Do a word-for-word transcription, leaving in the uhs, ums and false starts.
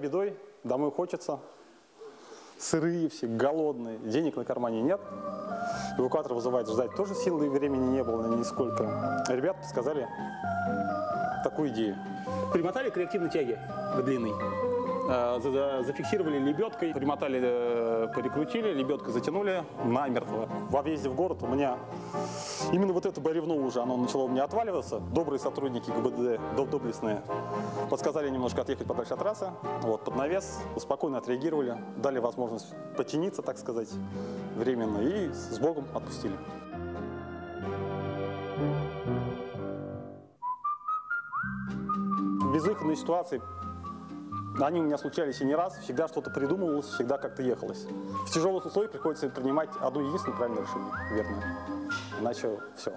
Бедой, домой хочется, сырые все, голодные, денег на кармане нет, эвакуатор вызывает ждать, тоже силы и времени не было нисколько. Ребята подсказали такую идею. Примотали к реактивной тяге к длинной, зафиксировали лебедкой, примотали, прикрутили, лебедку затянули намертво. Во въезде в город у меня именно вот это бревно уже, оно начало у меня отваливаться. Добрые сотрудники ГБДД, доблестные, подсказали немножко отъехать подальше от трассы, вот, под навес, спокойно отреагировали, дали возможность починиться, так сказать, временно, и с Богом отпустили. Безвыходные ситуации, они у меня случались и не раз, всегда что-то придумывалось, всегда как-то ехалось. В тяжелых условиях приходится принимать одно единственное правильное решение, верное, иначе все.